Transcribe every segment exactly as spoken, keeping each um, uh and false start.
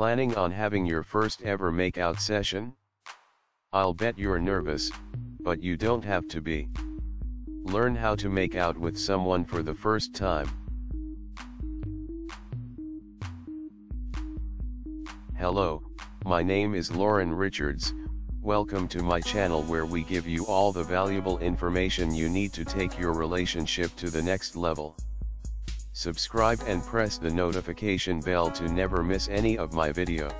planning on having your first ever makeout session? I'll bet you're nervous, but you don't have to be. Learn how to make out with someone for the first time. Hello, my name is Lauren Richards. Welcome to my channel where we give you all the valuable information you need to take your relationship to the next level. Subscribe and press the notification bell to never miss any of my video.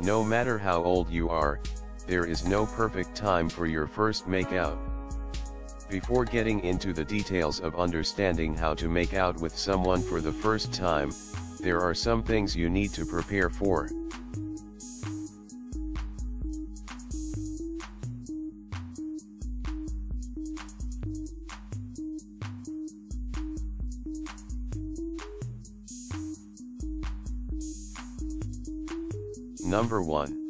No matter how old you are, there is no perfect time for your first makeout. Before getting into the details of understanding how to make out with someone for the first time, there are some things you need to prepare for. Number one.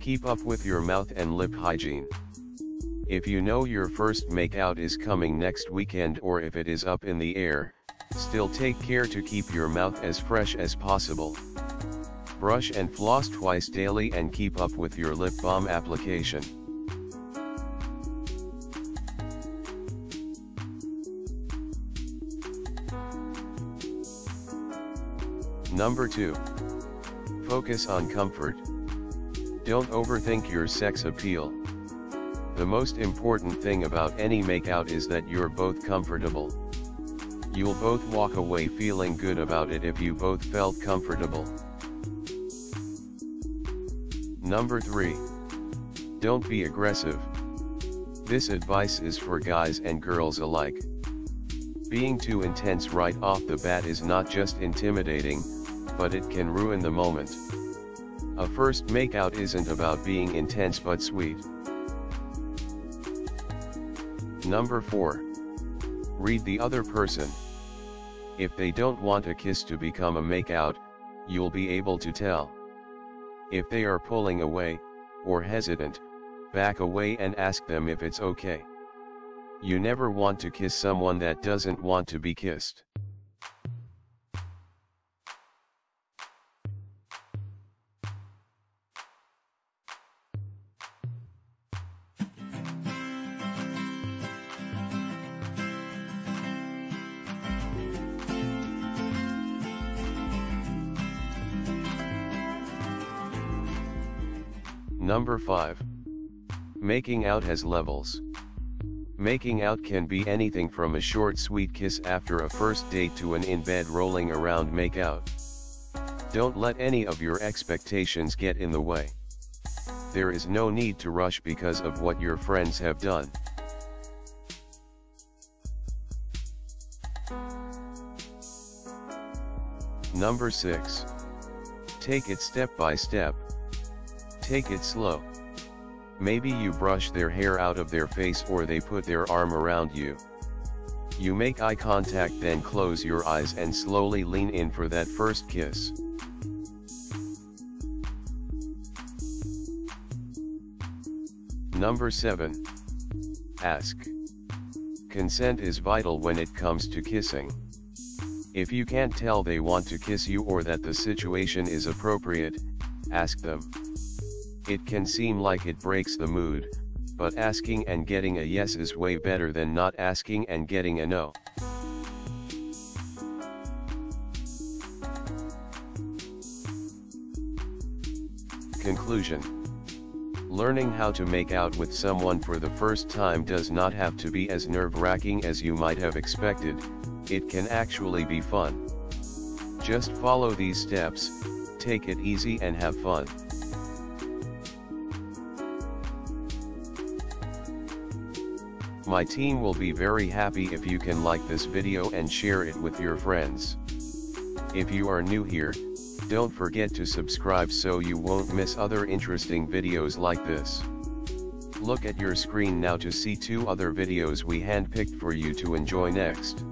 Keep up with your mouth and lip hygiene. If you know your first makeout is coming next weekend or if it is up in the air, still take care to keep your mouth as fresh as possible. Brush and floss twice daily and keep up with your lip balm application. Number two. Focus on comfort. Don't overthink your sex appeal. The most important thing about any makeout is that you're both comfortable. You'll both walk away feeling good about it if you both felt comfortable. Number three. Don't be aggressive. This advice is for guys and girls alike. Being too intense right off the bat is not just intimidating, but it can ruin the moment. A first makeout isn't about being intense but sweet. Number four. Read the other person. If they don't want a kiss to become a makeout, you'll be able to tell. If they are pulling away, or hesitant, back away and ask them if it's okay. You never want to kiss someone that doesn't want to be kissed. Number five. Making out has levels. Making out can be anything from a short sweet kiss after a first date to an in-bed rolling around makeout. Don't let any of your expectations get in the way. There is no need to rush because of what your friends have done. Number six. Take it step by step. Take it slow. Maybe you brush their hair out of their face or they put their arm around you. You make eye contact, then close your eyes and slowly lean in for that first kiss. Number seven. Ask. Consent is vital when it comes to kissing. If you can't tell they want to kiss you or that the situation is appropriate, ask them. It can seem like it breaks the mood, but asking and getting a yes is way better than not asking and getting a no. Conclusion. Learning how to make out with someone for the first time does not have to be as nerve-wracking as you might have expected. It can actually be fun. Just follow these steps, take it easy and have fun. My team will be very happy if you can like this video and share it with your friends. If you are new here, don't forget to subscribe so you won't miss other interesting videos like this. Look at your screen now to see two other videos we handpicked for you to enjoy next.